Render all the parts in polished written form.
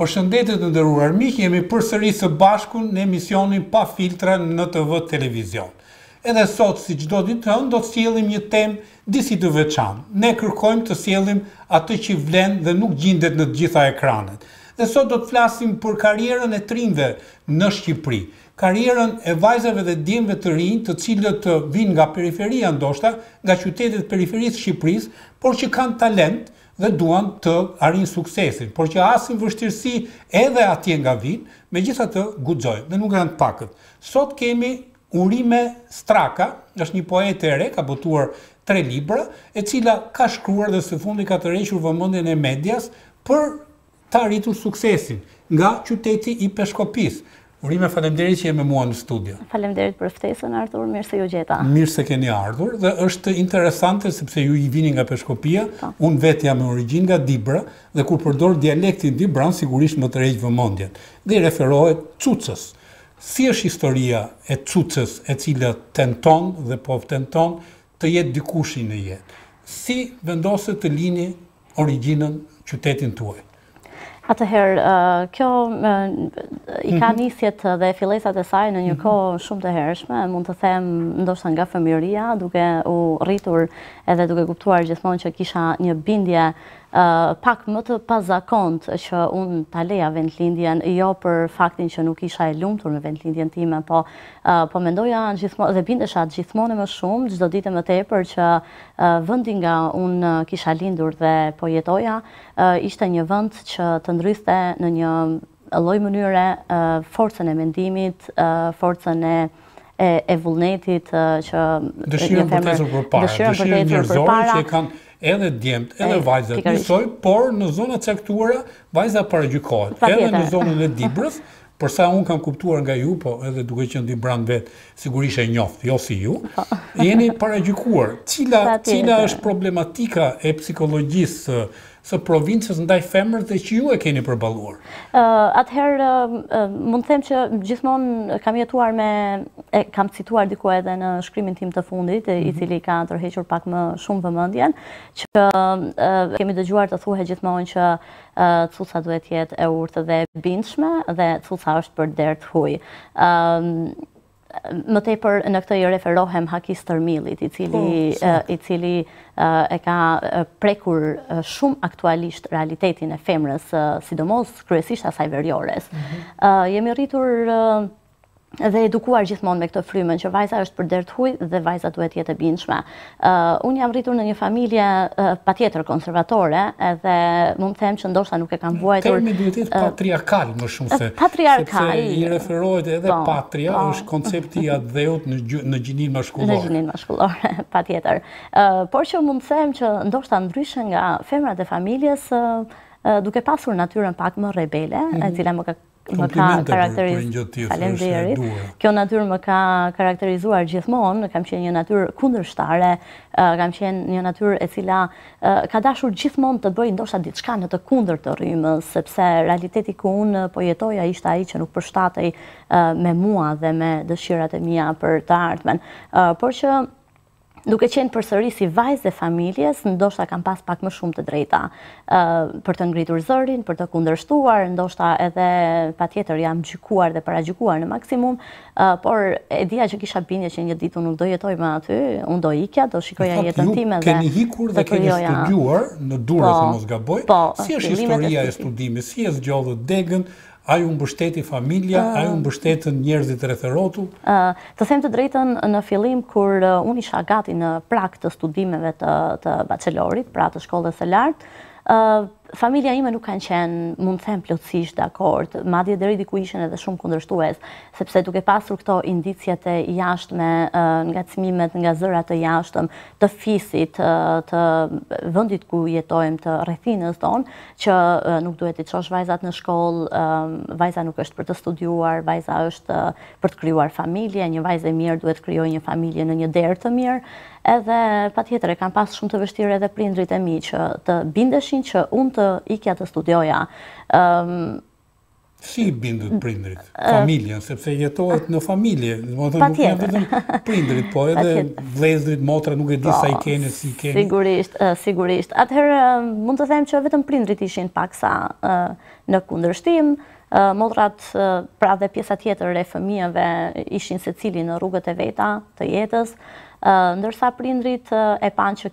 Përshëndetje të nderuar miq, jemi përsëri së bashku në emisionin Pa Filtra në TV televizion. Edhe sot, si çdo ditë, do të sjellim një temë disi të veçantë. Ne kërkojmë të sjellim atë që vlen dhe nuk gjendet në të gjitha ekranet. Dhe sot do të flasim për karrierën e trinjve në Shqipëri. Karrierën e vajzave dhe djemve të rinj, të cilët vijnë nga periferia ndoshta, nga qytetet periferisë të Shqipërisë, por që kanë talent dhe duan të arrijnë suksesin, por që hasin vështirësi edhe atje nga vijnë, megjithatë guxojnë, dhe nuk janë të pakët. Sot kemi Urime Straka, është një poete e re, ka botuar 3 libra, e cila ka shkruar dhe së fundi ka tërhequr vëmendjen e medias për të arritur suksesin nga qyteti i Peshkopisë. Urime, faleminderit që je me mua në studio. Faleminderit për ftesën, Artur, mirë se ju gjeta. Mirë se keni ardhur dhe është interesante sepse ju i vini nga Peshkopia, unë vetë jam me origjinë nga Dibra dhe kur përdor dialektin Dibran sigurisht më tërheq vëmendjen. Dhe i referohet Cucës. Si është historia e Cucës e cila tenton dhe po tenton të jetë dikush i në jetë? Si vendoset të lini origjinën qytetin tuaj? Atëherë, kjo I ka nisjet dhe fillesat e saj në një kohë shumë të hershme, mund të them ndoshta nga fëmijëria, duke u rritur edhe duke kuptuar gjithmonë që kisha një bindje pak më të pazakont që unë ta leja vendlindjen, jo për faktin që nuk isha e lumtur me vendlindjen time, po mendoja gjithmonë dhe bindesha gjithmonë më shumë, çdo ditë më tepër që vendi nga unë kisha lindur dhe po jetoja ishte një vend që të ndryste në një lloj mënyre forcën e mendimit, forcën e vullnetit që dëshirën për të ecur përpara, edhe djemt, edhe vajzat njësoj, por në zonat caktuara vajza paragjykohet. Edhe në zonën e Dibrës, përsa unë kam kuptuar nga ju, po edhe duke qenë Dibran vetë, sigurisht e njoft, jo si ju, jeni paragjykuar. Cila është problematika e psikologjisë së provincës ndaj femrës dhe që ju e keni përballuar? Atëherë, mund të them që gjithmonë kam cituar diku edhe në shkrimin tim të fundit, i cili ka tërhequr pak më shumë vëmendjen, që kemi dëgjuar të thuhet gjithmonë që Cuca duhet jetë e urtë dhe bindshme dhe Cuca është për dert huaj. Më tepër në këtë i referohem Hakis Tërmilit, i cili e ka prekur shumë aktualisht realitetin e femrës, sidomos kryesisht asaj veriores. Jemi rritur dhe edukuar gjithmonë me këtë frymën që vajza është për dert huaj dhe vajza duhet jetë e bindshme. Unë jam rritur në një familje patjetër konservatore dhe mund të them që ndoshta nuk e kam vuajtur. Termi duhet jetë patriarkal më shumë se patriarkal. Sepse i referohet edhe patria, është koncepti i atdheut në gjinin maskullor. Në gjinin maskullor, patjetër. Por që mund të them që ndoshta ndryshe nga femrat e familjes, duke pasur natyrën pak më rebele, e cila më ka karakterizuar. Kjo natyrë më ka karakterizuar gjithmonë, kam qenë një natyrë kundërshtare, kam qenë një natyrë e cila ka dashur gjithmonë të bëjë ndoshta diçka në të kundër të rrymës, sepse realiteti ku unë po jetoja ishte ai që nuk përshtatej me mua dhe me dëshirat e mia për të ardhmen. Por që duke qenë përsëri si vajzë e familjes, ndoshta kam pas pak më shumë të drejta për të ngritur zërin, për të kundërshtuar, ndoshta edhe patjetër jam gjykuar dhe paragjykuar në maksimum, por e dija që kisha bindje që një ditë unë do jetoj me aty, unë do ikja, do shikoja jetën time dhe keni hikur dhe keni studiuar në Durrës, mos gaboj. Si është historia e studimit? Si e zgjodhët degën? A ju mbështeti familja, a ju mbështetën njerëzit rreth rotu? Të them të drejtën, në fillim, kur unë isha gati në prag të studimeve të bachelorit, pra të shkollës së lartë, familja ime nuk kanë qenë, mund të them, plotësisht dakord, madje deri diku ishin edhe shumë kundërshtues, sepse duke pasur këto indicjet e jashtme, nga çmimet, nga zërat e jashtëm, të fisit, të vendit ku jetojmë, të rrethinës tonë, që nuk duhet i çosh vajzat në shkollë, vajza nuk është për të studiuar, vajza është për të krijuar familje, një vajzë e mirë duhet krijojë një familje në një derë të mirë, edhe patjetër e kanë pasur shumë të vështirë edhe prindrit e mi që të bindeshin që unë të ikja të studioja. Si I bindët prindrit? Familjen, sepse jetohet në familje. Pa tjetër. Prindrit, po edhe vlezrit, motra, nuk e di sa I keni, si I keni. Sigurisht, sigurisht. Atëherë, mund të them që vetëm prindrit ishin pak sa në kundërshtim, motrat, pra dhe pjesa tjetër e fëmijëve ishin secili në rrugët e veta të jetës, ndërsa prindrit e panë që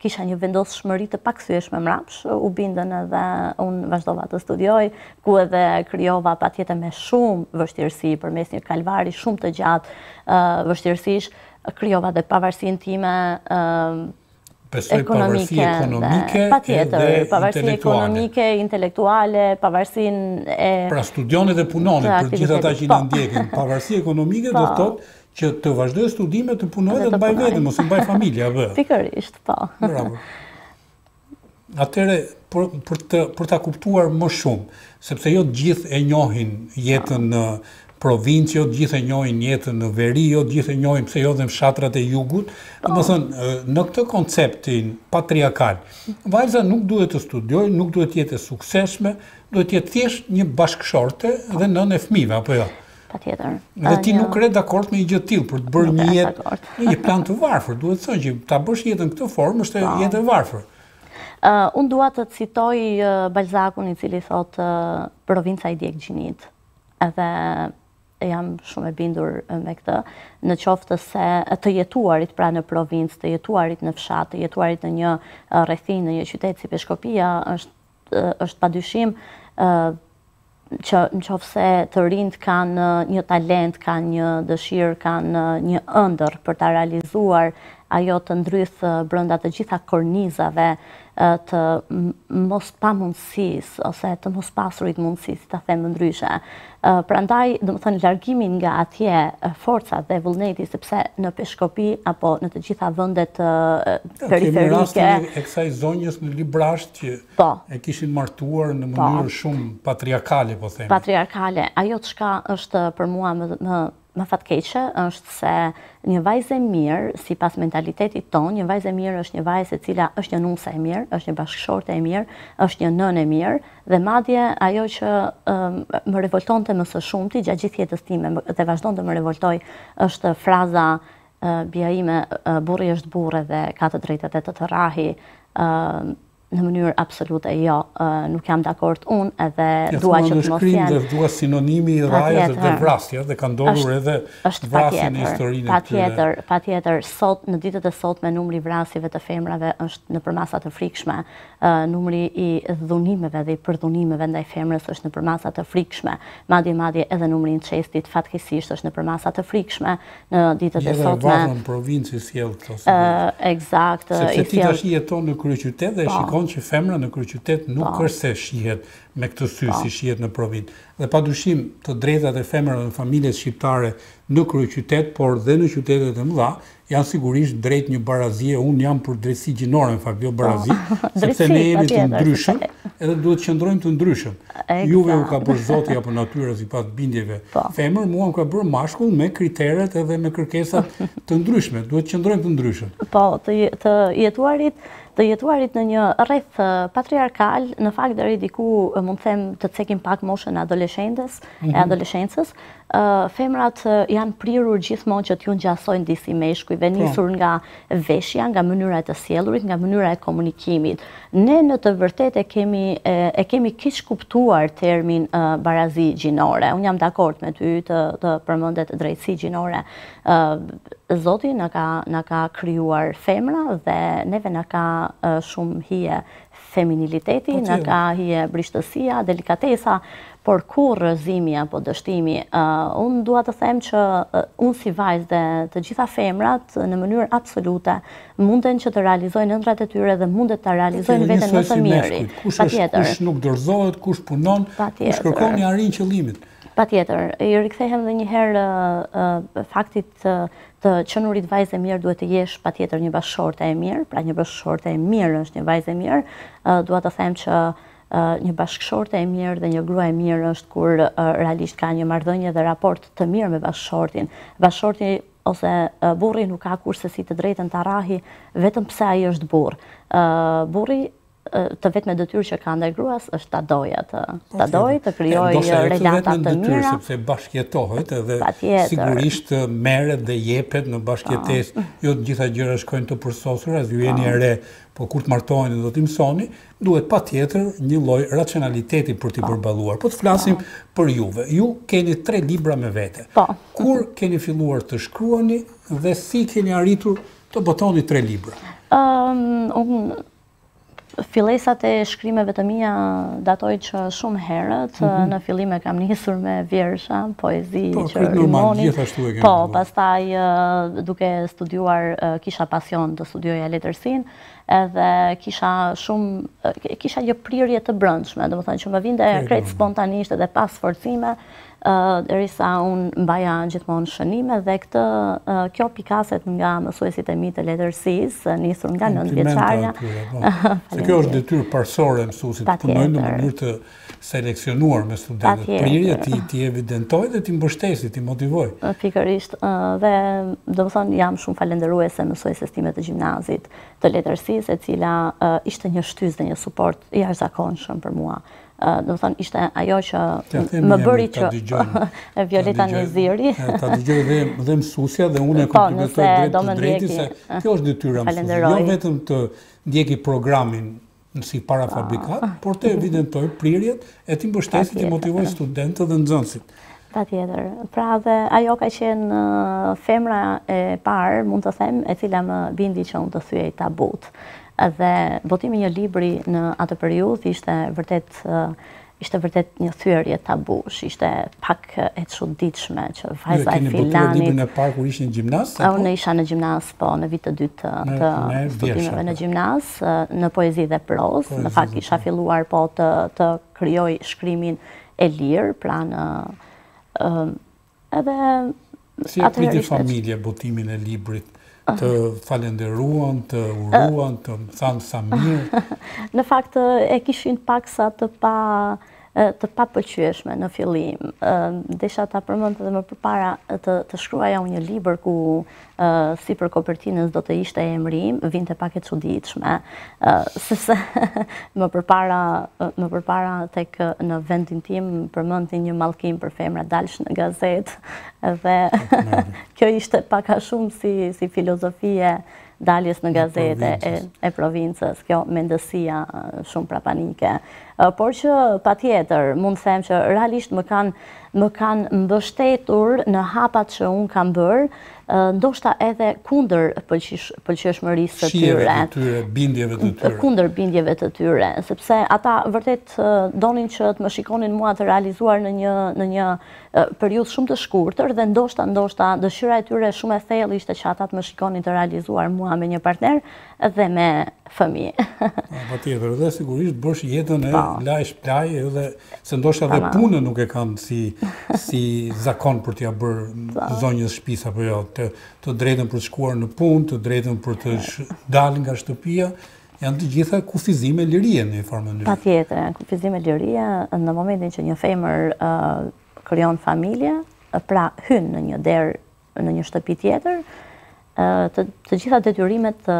kisha një vendosshmëri të pakthyeshme mbrapsh, u bindën edhe unë vazhdova të studioj, ku edhe krijova patjetër me shumë vështirësi përmes një kalvari shumë të gjatë vështirësish, krijova edhe pavarësinë time ekonomike, pavarësinë ekonomike, intelektuale, pavarësinë e pra studioni dhe punoni për gjithë ata që na ndjekin. Pavarësia ekonomike do të thotë që të vazhdoj studimet, të punoj dhe të baj vetëm, ose të baj familja, bë. Pikërisht, po. Bravo. Atëre, për ta kuptuar më shumë, sepse jo të gjithë e njohin jetën në provincë, jo të gjithë e njohin jetën në veri, jo të gjithë e njohin pse jo dhe në fshatrat e jugut, domethënë, në këtë konceptin patriarkal, vajza nuk duhet të studiojë, nuk duhet të jetë e suksesshme, duhet të jetë thjesht një bashkëshorte dhe nën e fëmijëve, apo jo? Pa tjetër. Dhe ti nuk re dakord me I gjë t'il për të bërë një jetë, një plan të varfër, duhet të thënë që ta bësh jetën këtë formë është jetë e varfër. Unë dua të citoj Balzakun I cili thot provinca I djeg gjinit, edhe jam shumë e bindur me këtë, në qoftë se të jetuarit pra në provincë, të jetuarit në fshat, të jetuarit në një rrethin, në një qytet si Peshkopia, është padyshim që në qofse të rind kanë një talent, kanë një dëshirë, kanë një ëndër për ta realizuar ajo të ndrythë brënda të gjitha kornizave të mos pa mundësis, ose të mos pasurit mundësis, të themë ndryshe. Prandaj, do më thënë, largimin nga atje forcat dhe vullneti, sepse në Peshkopi, apo në të gjitha vëndet periferike... Kemi rastin e kësaj zonjës në Librazhd që e kishin martuar në mënyrë shumë patriarkale, po themi. Patriarkale. Ajo të shka është për mua më fatkeqe është se një vajzë e mirë, si pas mentalitetit ton, një vajzë e mirë është një vajzë e cila është një nuse e mirë, është një bashkëshorte e mirë, është një nën e mirë, dhe madje ajo që më revolton të mësë shumëti, gjatë gjithë jetës time, dhe vazhdon të më revoltoj, është fraza bija ime, burri është burre dhe ka të drejtet e të tërrahi, në mënyrë absolute jo, nuk jam dakord unë edhe dua që të mos janë. Dhe dua sinonimi rajës dhe vrasja dhe ka ndodhur edhe vrasin e historinë. Pa tjetër, sot, në ditët e sot me numri vrasjeve të femrave është në përmasat të frikshme, numri I dhunimeve dhe I përdhunimeve ndaj femrës është në përmasat të frikshme, madje edhe numri në qestit fatkesisht është në përmasat të frikshme, në ditët e sot me... Gjeve varën provincë I sjellë të Exact, sepse ti tash jeton në kryeqytet dhe shikon që femra në kryeqytet nuk është se shihet me këtë sy si shihet në provincë. Dhe padyshim të drejtat e femrave në familjet shqiptare në kryeqytet, por dhe në qytetet e mëdha, janë sigurisht drejt një barazie, unë jam për drejtësi gjinore, në fakt, jo barazi, sepse ne jemi të ndryshëm, edhe duhet të qëndrojmë të ndryshëm. Juve u ka bërë zoti apo natyra sipas bindjeve femër, mua u ka bërë mashkull me kriteret edhe me kërkesat të ndryshme, duhet të qëndrojmë të ndryshëm. Po, të jetuarit në një rreth patriarkal, në fakt deri diku mund të them të cekim pak moshën e adoleshencës, femrat janë prirur gjithmonë që t'ju ngjasojnë disi meshkujve, nisur nga veshja, nga mënyra e të sjellurit, nga mënyra e komunikimit. Ne në të vërtetë e kemi kish kuptuar termin barazi gjinore. Unë jam dakord me ty të përmendet drejtësi gjinore. Zoti na ka krijuar femra dhe neve na ka shumë hije feminiliteti, në ka hije brishtësia, delikatesa, por kur rëzimi apo dështimi, unë dua të them që unë si vajzë dhe të gjitha femrat në mënyrë absolute munden që të realizojnë ëndrat e tyre dhe mundet të realizojnë vetën në të miri. Kush nuk dorëzohet, kush punon, kush kërkon një arrin qëllimit. Pa tjetër, I rikthehem dhe njëherë faktit të qënurit vajzë e mirë duhet të jesh pa tjetër një bashkëshorte e mirë, pra një bashkëshorte e mirë është një vajzë e mirë, duhet të them që një bashkëshorte e mirë dhe një grua e mirë është kur realisht ka një marrëdhënie dhe raport të mirë me bashkëshortin. Bashkëshorti ose burri nuk ka kurse si të drejtën të arrahi vetëm pse ai është burr. Burri të vetme detyrë që ka ndaj gruas është ta doja ta dojë, të krijojë relata të mira, sepse bashkëtohet edhe sigurisht merret dhe jepet në bashkëtesë. Jo të gjitha gjërat shkojnë të përsosura, ju jeni e re, po kur të martoheni do të mësoni, duhet patjetër një lloj racionaliteti për t'i përballuar. Po të flasim për juve. Ju keni 3 libra me vete. Kur keni filluar të shkruani dhe si keni arritur të botoni 3 libra? Filesat e shkrimeve të mia datojnë që shumë herët, në fillim e kam nisur me vjersha, poezi që rimonit. Po, pastaj duke studiuar kisha pasion të studioja letërsinë, edhe kisha një prirje të brendshme, domethënë që më vinte krejt spontanisht edhe pas forcime, derisa unë mbaja gjithmonë shënime dhe kjo pikaset nga mësuesit e mi të letërsisë, nisur nga 9 vjeçarja. Se kjo është detyrë parësore e mësuesit, punojnë në mënyrë të seleksionuar me studentët. Prirja ti evidentoj dhe ti mbështesi, ti motivoj. Pikërisht, dhe domethënë jam shumë falenderuese mësueses time të gjimnazit të letërsisë, e cila ishte një shtyzë dhe një suport i jashtëzakonshëm për mua. Do të thonë ishte ajo që më bëri që Violeta Neziri. Ta dëgjoj dhe mësuesja dhe unë e komplimentoj drejt për drejti se kjo është detyra mësuesit. Jo vetëm të ndjeki programin si parafabrikat, por të evidentoj prirjet e të mbështesit e motivoj studentët dhe nxënësit. Patjetër. Pra dhe ajo ka qenë femra e parë, mund të them, e cila më bindi që unë të thyej tabut. Dhe botimi një libri në atë periudhë ishte vërtet një thyerje tabush, ishte pak e çuditshme që vajza e filanit. Librin e parë kur ishin në gjimnaz? Unë isha në gjimnaz, po, në vitin e dytë të studimeve në gjimnaz, në poezi dhe prozë. Në fakt isha filluar po të krijoj shkrimin e lirë, pra në edhe si e priti familja botimin e librit? Të falenderuan, të uruan, të më thanë sa mirë? Në fakt, e kishin paksa të pa pëlqyeshme në fillim. Desha ta përmend edhe më përpara, të shkruaja unë një libër ku si për kopertinës do të ishte emri im, vinte pak e çuditshme, sepse më përpara tek në vendin tim përmendin një mallkim për femra dalsh në gazetë dhe kjo ishte pak a shumë si filozofie daljes në gazete e provincës, kjo mendësia shumë prapanike. Por që patjetër mund të them që realisht më kanë mbështetur në hapat që unë kam bërë, ndoshta edhe kundër pëlqeshmërisë të tyre. Shijeve të tyre, bindjeve të tyre. Kundër bindjeve të tyre, sepse ata vërtet donin që të më shikonin mua të realizuar në një periudhë shumë të shkurtër dhe ndoshta dëshira e tyre shumë e thellë ishte që ata të më shikonin të realizuar mua me një partner dhe me fëmijë. Patjetër, dhe sigurisht bësh jetën e lajshplaj, se ndoshta dhe punën nuk e kam si zakon për t'ja bërë zonjës shtëpis apo jo, të drejtën për të shkuar në punë, të drejtën për të dalë nga shtëpia, janë të gjitha kufizime lirie në farë mënyrë. Patjetër, kufizime lirie në momentin që një femër krijon familje, pra hyn në një derë në një shtëpi tjetër, të gjitha detyrimet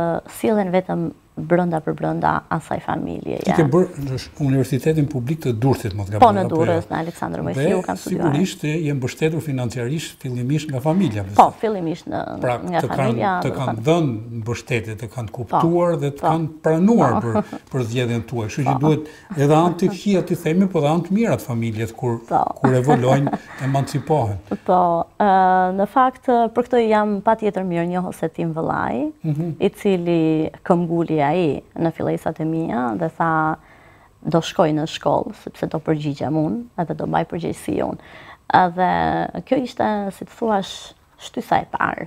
sillen vetëm brënda për brënda asaj familje. Ti ke bërë Universitetin Publik të Durrësit, më të gaboj. Po, në Durrës, në Aleksandër Mojsiu kam studiuar. Dhe sigurisht je mbështetur financiarisht fillimisht nga familja. Po, fillimisht nga familja. Pra, të kanë dhënë mbështetje, të kanë kuptuar dhe të kanë pranuar për zgjedhjen tuaj. Kështu që duhet edhe anë të këqija ti themi, po dhe anë të mira të familjes kur evolojnë, emancipohen. Po, në fakt për këtë jam patjetër mirënjohëse tim vëllai, i cili këmbguli ai në fillesat e mia dhe tha do shkoj në shkollë, sepse do përgjigjem unë edhe do mbaj përgjegjësi unë. Dhe kjo ishte, si të thuash, shtysa e parë.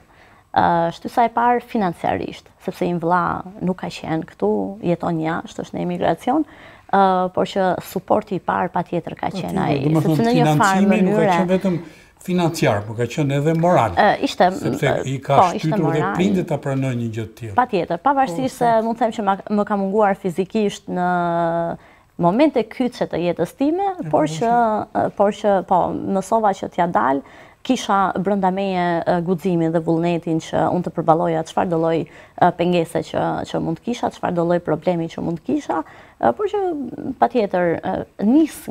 Shtysa e parë financiarisht, sepse im vëlla nuk ka qenë këtu, jeton jashtë, është në emigracion, por që suporti i parë patjetër ka qenë ai, sepse në një farë mënyrë financiar, po ka qenë edhe moral, sepse i ka shtytur dhe prindit të pranoj një gjëtë tjilë. Pa tjetër, pavarësisht se mund të them që më ka munguar fizikisht në momente kyçe të jetës time, por që mësova që t'ja dalë kisha brenda meje guximin dhe vullnetin që unë të përballoja çfarë do lloj pengese që mund të kisha, çfarë do lloj problemi që mund të kisha, por që patjetër nis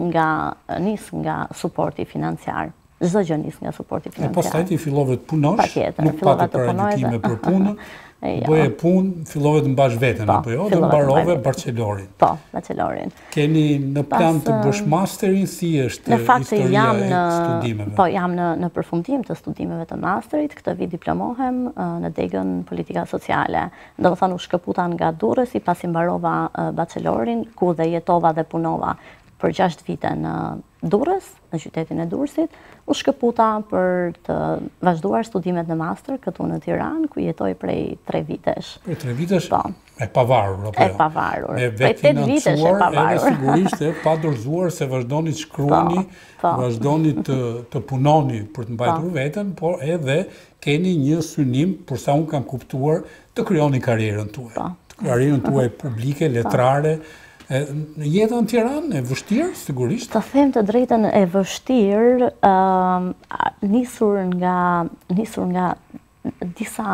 nga suporti financiar. Çdo gjë nis nga suporti financiar. Pastaj ti fillove të punosh, nuk pati paradikime për punën, bëje punë, fillove të mbash veten apo jo, dhe mbarove bachelorin. Po, bachelorin. Keni në plan të bësh masterin, si është historia e studimeve? Po, jam në përfundim të studimeve të masterit, këtë vit diplomohem në degën politika sociale. Do të thonë u shkëputa nga Durrës, pasi mbarova bachelorin, ku dhe jetova dhe punova për 6 vite në Durrës, në qytetin e Durrësit, u shkëputa për të vazhduar studimet në master këtu në Tiranë, ku jetoj prej 3 vitesh. Prej 3 vitesh? Po. E pavarur, apo jo? E pavarur. Prej 8 vitesh e pavarur. Edhe sigurisht e pa dorëzuar se vazhdoni të shkruani, vazhdoni të punoni për të mbajtur veten, por edhe keni një synim, për sa unë kam kuptuar, të kryoni karrierën tuaj. Karrierën tuaj publike, letrare. Jeta në Tiranë e vështirë, sigurisht? Të them të drejtën e vështirë, nisur nga disa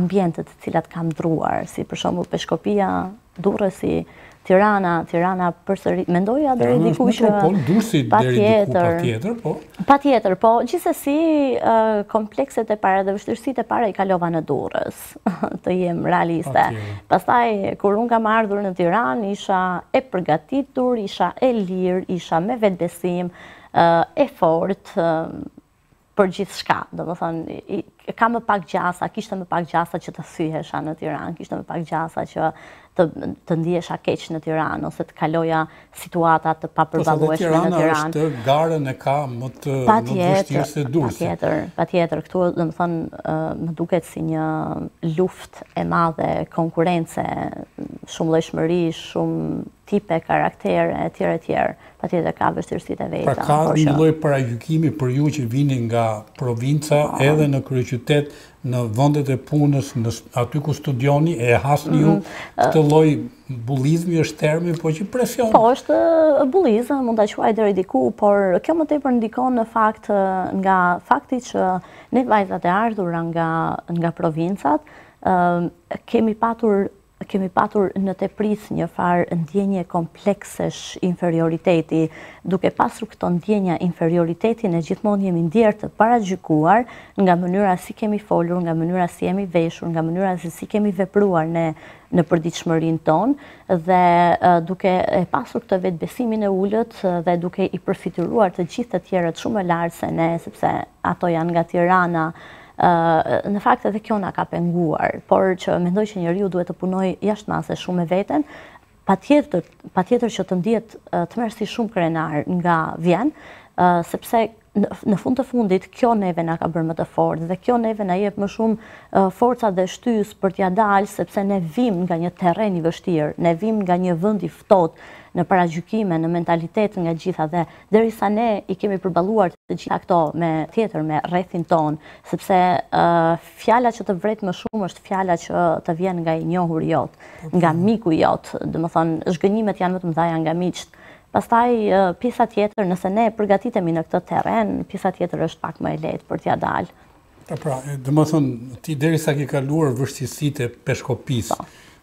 ambientet të cilat kam ndruar, si për shembull Peshkopia, Durrësi, Tirana përsëri, mendoja deri diku që patjetër, po gjithsesi komplekset e para dhe vështirësitë e para i kalova në Durrës, të jem realiste. Pastaj kur unë kam ardhur në Tiranë, isha e përgatitur, isha e lirë, isha me vetbesim, e fortë për gjithçka. Domethënë, ka më pak gjasa, kishte më pak gjasa që të thyhesha në Tiranë, kishte më pak gjasa që të ndihesha keq në Tiranë, ose të kaloja situata të papërballueshme në Tiranë. Ose Tirana garën e ka më të vështirë se Durrësi. Patjetër, këtu domethënë më duket si një luftë e madhe, konkurrencë, shumë llojshmëri, shumë tipe, karaktere, etj. Patjetër ka vështirësitë e veta. Pra ka një lloj paragjykimi për ju që vini nga provinca edhe në kryeqytet, në vendet e punës, aty ku studioni, e hasni ju, këtë lloj bullizmi është termi, po që presion. Po, është bullizëm, mund ta quaj deri diku, por kjo më tepër ndikon në fakt nga fakti që ne vajzat e ardhura nga provincat, kemi patur në tepris një farë ndjenje kompleksesh inferioriteti, duke pasur këto ndjenja inferioritetin e gjithmonë jemi ndjerë të paragjykuar nga mënyra si kemi folur, nga mënyra si jemi veshur, nga mënyra si kemi vepruar në përditshmërinë tonë, dhe duke e pasur këtë vetbesimin e ulët dhe duke i përfituar të gjithë të tjerët shumë e lartë se ne, sepse ato janë nga Tirana. Në fakt edhe kjo na ka penguar, por që mendoj që njeriu duhet të punoj jashtëmase shumë me veten, patjetër që të ndihet tmerrsi shumë krenar nga vjen, sepse në fund të fundit kjo neve na ka bërë më të fortë dhe kjo neve na jep më shumë forca dhe shtys për t'ia dalë, sepse ne vim nga një terren i vështirë, ne vim nga një vend i ftohtë në paragjykime, në mentalitet, nga gjitha, dhe derisa ne i kemi përballuar të gjitha këto me rrethin ton, sepse fjala që të vret më shumë është fjala që të vjen nga i njohuri jot, nga miku jot, domethënë zhgënjimet janë më të mëdha nga miqt. Pastaj pjesa tjetër, nëse ne përgatitemi në këtë terren, pjesa tjetër është pak më e lehtë për t'ia dalë. Pra, domethënë ti derisa ke kaluar vështirësitë e Peshkopisë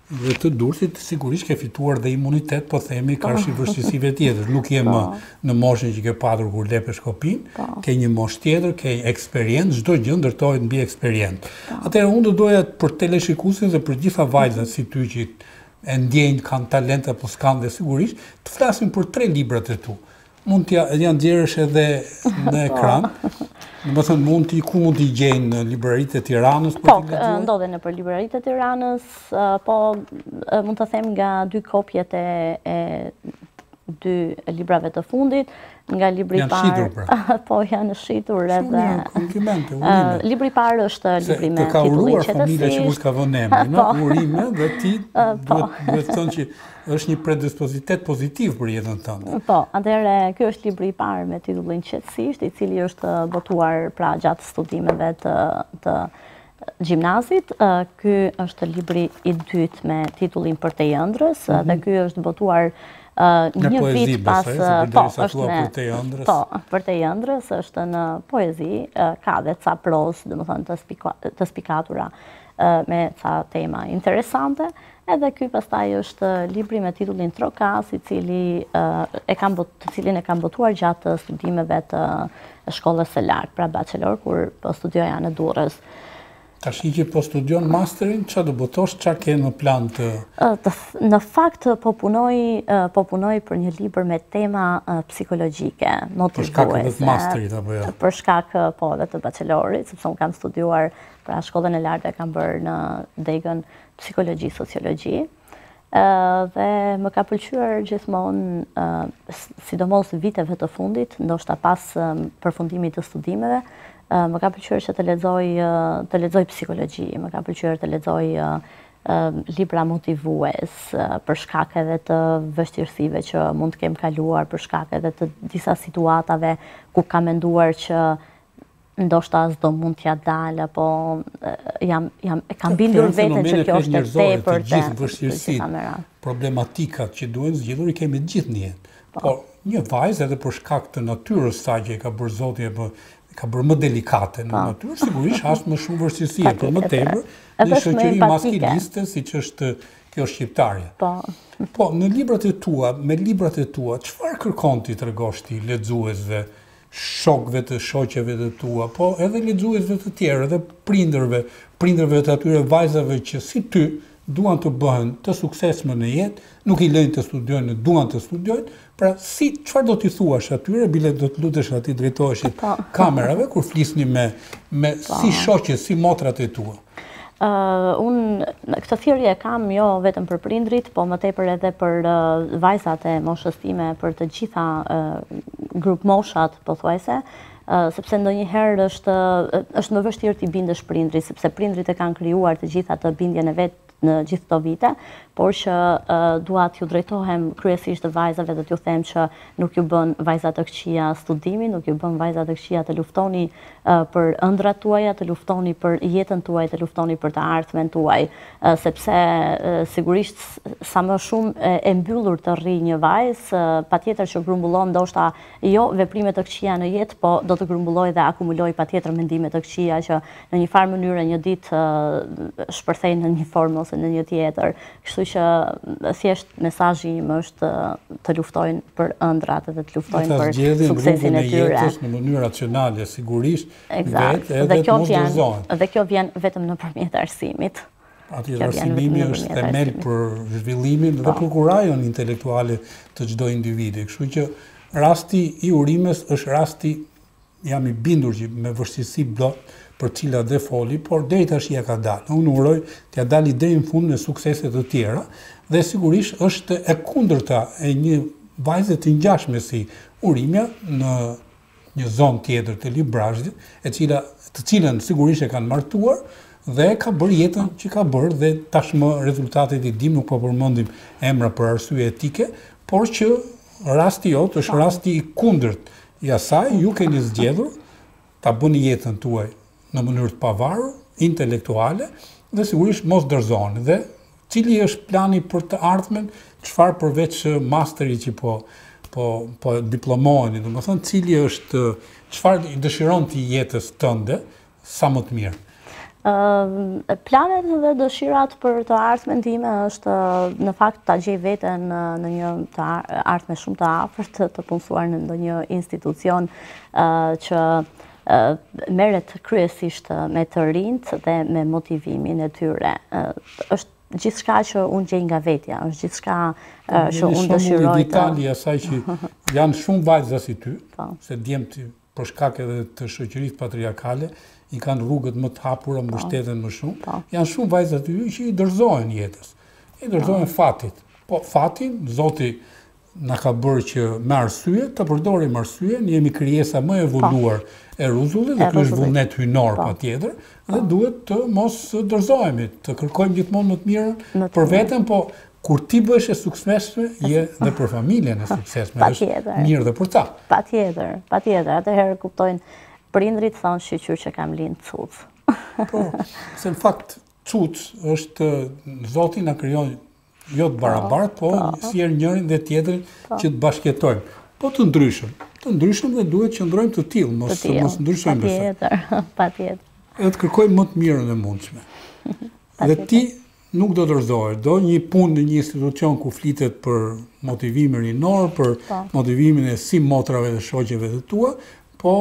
dhe të Durrësit, sigurisht ke fituar dhe imunitet, po themi, karshi vështirësive tjetër. Nuk je më në moshën që ke patur kur le Peshkopin, ke një moshë tjetër, ke eksperiencë, çdo gjë ndërtohet mbi eksperiencë. Atëherë unë do doja për teleshikuesin dhe për gjitha vajzat si ty që e ndjejnë, kanë talent apo s'kan, dhe sigurisht të flasim për 3 librat e tu. Mund t'ja nxjerrësh edhe në ekran. Domethënë ku mund t'i gjejnë në libraritë e Tiranës? Po, ndodhen nëpër libraritë e Tiranës, po mund të them nga 2 kopjet e 2 librave të fundit, nga libri i parë. Po, janë shitur edhe. Komplimente, urime. Libri i parë është libri me titullin Qetësisht. Ka familja që mos ka vënë emrin, urime, dhe ti duhet të thonë që është një predispozitet pozitiv për jetën tënde. Po, atëherë ky është libri i parë me titullin Qetësisht, i cili është botuar pra gjatë studimeve të gjimnazit. Ky është libri i dytë me titullin Për të ëndrës, dhe ky është botuar Një vit pas, po, është në, po, për te jëndrës, është në poezi, ka dhe ca pros, dhe më thënë të spikatura me ca tema interesante, edhe ky pastaj është libri me titullin Trokas, i cili, cilin e kam botuar gjatë studimeve të shkollës së lartë, pra bachelor, kur po studioja në Durrës. Tash i që po studion masterin, që do botosh, që ke në plan të... Në fakt, po punoj për një libër me tema psikologjike, motivuese. Për shkak dhe të masterit, apo jo? Për shkak, po, dhe të bachelorit, sepse unë kam studuar, pra shkollën e lartë e kam bërë në degën psikologji, sociologji, dhe më ka pëlqyer gjithmonë, sidomos viteve të fundit, ndoshta pas përfundimit të studimeve, më ka pëlqyer që të lexoj psikologji, më ka pëlqyer të lexoj libra motivues për shkak edhe të vështirësive që mund të kem kaluar, për shkak edhe të disa situatave ku kam menduar që ndoshta s'do mund t'ja dal, apo kam bindur veten që kjo është tepër të gjithë vështirësitë, problematikat që duhen zgjidhur i kemi të gjithë në jetë. Por një vajzë edhe për shkak të natyrës saj që ka bërë Zoti apo ka bërë më delikate në natyrë, sigurisht has më shumë vështirësi, por më tepër në shoqëri maskiliste siç është kjo shqiptare. Po, në librat e tua, me librat e tua, çfarë kërkon ti tregosh ti lexuesve, shokëve të shoqeve të tua, po edhe lexuesve të tjerë, edhe prindërve të atyre vajzave që si ty duan të bëhen të suksesshme në jetë, nuk i lënë të studiojnë, duan të studiojnë, pra si çfarë do t'i thuash atyre, bile do të lutesh aty drejtoheshit kamerave kur flisni me si shoqe, si motrat e tua. Unë këtë thirrje kam jo vetëm për prindrit, po më tepër edhe për vajzat e moshës time, për të gjitha grup moshat, pothuajse, sepse ndonjëherë është më vështirë t'i bindesh prindrit, sepse prindrit e kanë krijuar të gjitha të bindjen e vet në gjithë këto vite, por që dua t'ju drejtohem kryesisht të vajzave dhe t'ju them që nuk ju bën vajza të këqija studimin, nuk ju bën vajza të këqija të luftoni për ëndrat tuaja, të luftoni për jetën tuaj, të luftoni për të ardhmen tuaj, sepse sigurisht sa më shumë e mbyllur të rri një vajzë, patjetër që grumbullon ndoshta jo veprime të këqija në jetë, po do të grumbulloj dhe akumuloj patjetër mendime të këqija që në një farë mënyrë një ditë shpërthejnë në një formë ose në një tjetër. Kështu që thjesht mesazhi im është të luftojnë për ëndrat dhe të luftojnë për suksesin e tyre. Në mënyrë racionale, sigurisht, vetë edhe të mobilizohen. Dhe kjo vjen vetëm nëpërmjet arsimit. Arsimimi është themel për zhvillimin dhe për kurajën intelektuale të çdo individi. Kështu që rasti i Urimes është rasti, jam i bindur që me vështirësi për cilat dhe foli, por deri tash ja ka dalë. Unë uroj t'ja dalë deri në fund në sukseset të tjera, dhe sigurisht është e kundërta e një vajze të ngjashme si Urimja në një zonë tjetër të Librazhdit, të cilën sigurisht e kanë martuar dhe ka bërë jetën që ka bërë dhe tashmë rezultatet i dim, nuk po përmendim emra për arsye etike, por që rasti jot është rasti i kundërt i asaj, ju keni zgjedhur ta bëni jetën tuaj në mënyrë të pavarur, intelektuale, dhe sigurisht mos dorëzoni. Dhe cili është plani për të ardhmen, çfarë përveç masteri që po diplomoheni, domethënë cili është, çfarë dëshiron ti jetës tënde sa më të mirë? Planet dhe dëshirat për të ardhmen time është në fakt ta gjej veten në një të ardhme shumë të afërt, të punësuar në ndonjë institucion që merret kryesisht me të rinjt dhe me motivimin e tyre. Është gjithçka që unë gjej nga vetja, është gjithçka që unë dëshiroj. Në Itali asaj që janë shumë vajza si ty, se djem ti për shkak edhe të shoqërisë patriarkale, i kanë rrugët më të hapura, mbështeten më shumë. Janë shumë vajza të ty që i dorëzohen jetës, i dorëzohen fatit. Po fatin, Zoti na ka bërë që me arsye, të përdorim arsye, ne jemi krijesa më evoluar e rruzullit, dhe kjo është vullnet hynor patjetër, dhe duhet të mos dorëzohemi, të kërkojmë gjithmonë më të mirën për veten, po kur ti bëhesh e suksesshme, je dhe për familjen e suksesshme, është mirë dhe për ta. Patjetër, atëherë kuptojnë prindrit, thonë shqyqyr që kam lind cuc. Po, se në fakt cuc është Zoti na krijon jo të barabart, po sjell njërin dhe tjetrin që të bashkëtojmë. Po të ndryshëm dhe duhet që ndrojmë të tillë, mos ndryshojmë pastaj. Patjetër. Edhe të kërkojmë më të mirën e mundshme. Dhe ti nuk do të rrëzohesh, do një punë në një institucion ku flitet për motivimin rinor, për motivimin e si motrave dhe shoqeve të tua, po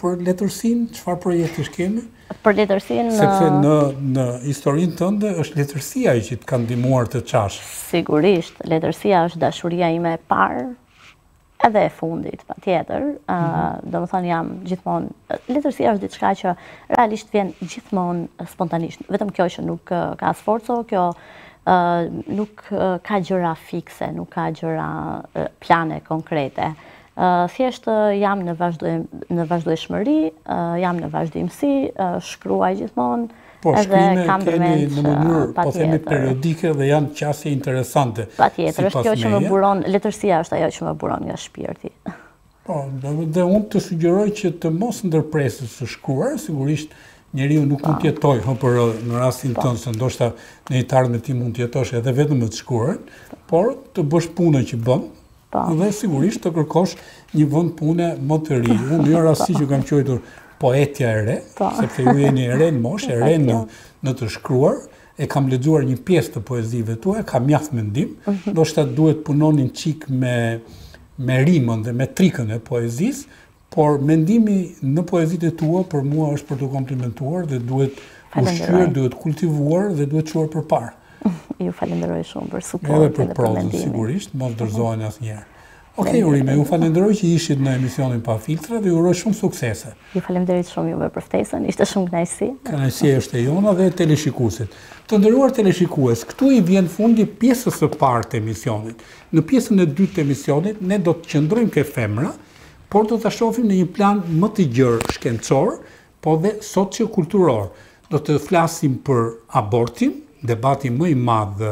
për letërsinë, çfarë projektesh kemi? Për letërsinë, sepse në historinë tënde është letërsia ajo që të ka ndihmuar të çash. Sigurisht, letërsia është dashuria ime e parë edhe e fundit, patjetër. Domethënë jam gjithmonë, letërsia është diçka që realisht vjen gjithmonë spontanisht. Vetëm kjo që nuk ka sforco, kjo nuk ka gjëra fikse, nuk ka gjëra plane konkrete. Thjesht jam në vazhdueshmëri, jam në vazhdimsi, shkruaj gjithmonë. Po, shkrime kemi në mënyrë, po themi periodike dhe janë qasje interesante. Patjetër, është kjo që më buron, letërsia është ajo që më buron nga shpirti. Po, dhe unë të sugjeroj që të mos ndërpresësh të shkruar, sigurisht njeriu nuk mund të jetojë hëpër në rastin tënd, se ndoshta në një tarme ti mund të jetosh edhe vetëm me të shkruar, por të bësh punën që bën. Dhe sigurisht të kërkosh një vend pune më të ri. Unë jo rasti që kam quajtur poetja e re, sepse ju jeni e re në moshë, e re në të shkruar, e kam lexuar një pjesë të poezive tuaja, kam mjaft mendim, ndoshta duhet punonin çik me rimën dhe me trikën e poezisë, por mendimi në poezitë tua për mua është për të komplimentuar dhe duhet ushqyer, duhet kultivuar dhe duhet çuar përpara. Ju falenderoj shumë për suportin dhe për mendimin. Sigurisht, mos dorëzohen asnjëherë. Okej, Urime, ju falenderoj që ishit në emisionin Pa Filtra dhe ju uroj shumë suksese. Ju falenderoj shumë juve për ftesën, ishte shumë kënaqësi. Kënaqësia është e jona dhe teleshikuesit. Të nderuar teleshikues, këtu i vjen fundi pjesës së parë të emisionit. Në pjesën e dytë të emisionit ne do të qëndrojmë ke femra, por do ta shohim në një plan më të gjerë shkencor, po dhe sociokulturor. Do të flasim për abortin, debati më i madh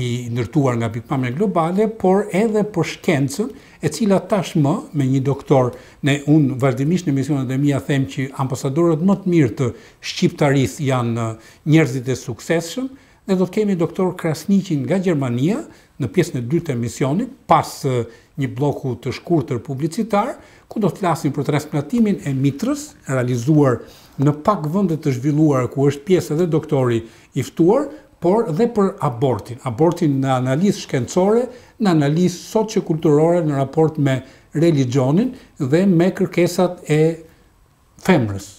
i ndërtuar nga pikpamja globale, por edhe për shkencën, e cila tashmë me një doktor, unë vazhdimisht në misionet e mia them që ambasadorët më të mirë të shqiptarisë janë njerëzit e suksesshëm, dhe do të kemi doktor Krasniqin nga Gjermania në pjesën e dytë të misionit, pas një bloku të shkurtër publicitar, ku do të flasim për transplantimin e mitrës, realizuar në pak vende të zhvilluara ku është pjesë edhe doktori i ftuar, por dhe për abortin. Abortin në analizë shkencore, në analizë sociokulturore në raport me religionin dhe me kërkesat e femrës.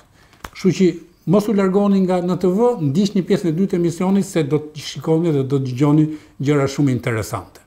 Kështu që mos u largoni nga NTV, ndiqni pjesën e dytë të emisionit se do të shikoni dhe do të dëgjoni gjëra shumë interesante.